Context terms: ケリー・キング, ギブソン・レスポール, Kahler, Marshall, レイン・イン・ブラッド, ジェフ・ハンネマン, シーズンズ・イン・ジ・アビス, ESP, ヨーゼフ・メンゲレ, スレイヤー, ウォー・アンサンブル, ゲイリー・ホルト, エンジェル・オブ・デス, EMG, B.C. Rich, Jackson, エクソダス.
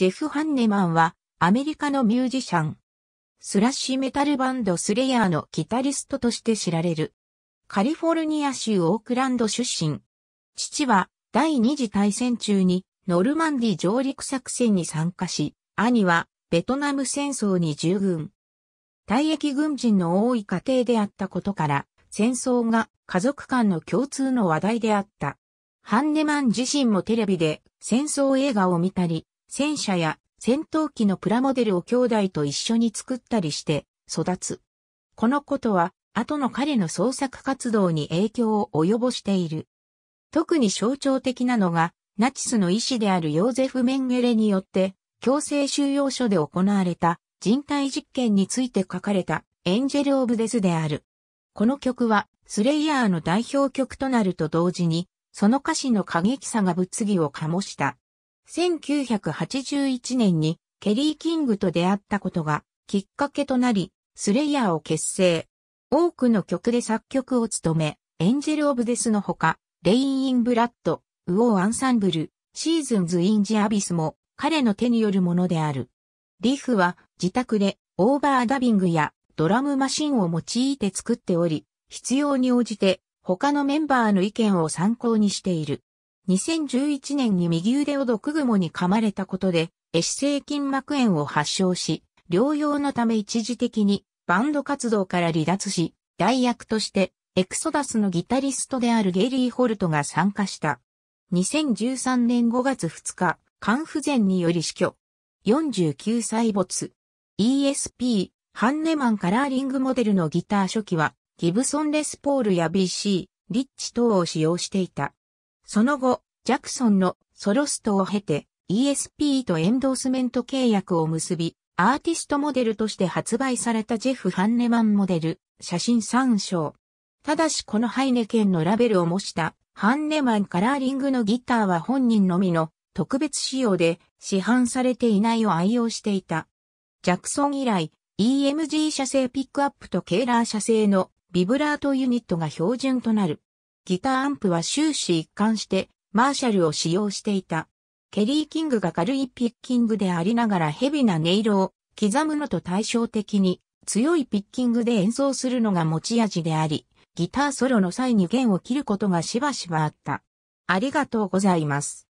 ジェフ・ハンネマンはアメリカのミュージシャン。スラッシュメタルバンドスレイヤーのギタリストとして知られる。カリフォルニア州オークランド出身。父は第二次大戦中にノルマンディ上陸作戦に参加し、兄はベトナム戦争に従軍。退役軍人の多い家庭であったことから、戦争が家族間の共通の話題であった。ハンネマン自身もテレビで戦争映画を見たり、戦車や戦闘機のプラモデルを兄弟と一緒に作ったりして育つ。このことは後の彼の創作活動に影響を及ぼしている。特に象徴的なのがナチスの医師であるヨーゼフ・メンゲレによって強制収容所で行われた人体実験について書かれたエンジェル・オブ・デスである。この曲はスレイヤーの代表曲となると同時にその歌詞の過激さが物議を醸した。1981年にケリー・キングと出会ったことがきっかけとなり、スレイヤーを結成。多くの曲で作曲を務め、エンジェル・オブ・デスのほか、レイン・イン・ブラッド、ウォー・アンサンブル、シーズンズ・イン・ジ・アビスも彼の手によるものである。リフは自宅でオーバーダビングやドラムマシンを用いて作っており、必要に応じて他のメンバーの意見を参考にしている。2011年に右腕を毒蜘蛛に噛まれたことで、壊死性筋膜炎を発症し、療養のため一時的にバンド活動から離脱し、代役としてエクソダスのギタリストであるゲリー・ホルトが参加した。2013年5月2日、肝不全により死去。49歳没。ESP、ハンネマンカラーリングモデルのギター初期は、ギブソンレスポールや B.C. リッチ等を使用していた。その後、ジャクソンのソロストを経て ESP とエンドースメント契約を結び、アーティストモデルとして発売されたジェフ・ハンネマンモデル、写真参照。ただしこのハイネケンのラベルを模したハンネマンカラーリングのギターは本人のみの特別仕様で市販されていないを愛用していた。ジャクソン以来、EMG 社製ピックアップとケーラー社製のビブラートユニットが標準となる。ギターアンプは終始一貫してMarshallを使用していた。ケリー・キングが軽いピッキングでありながらヘビな音色を刻むのと対照的に強いピッキングで演奏するのが持ち味であり、ギターソロの際に弦を切ることがしばしばあった。ありがとうございます。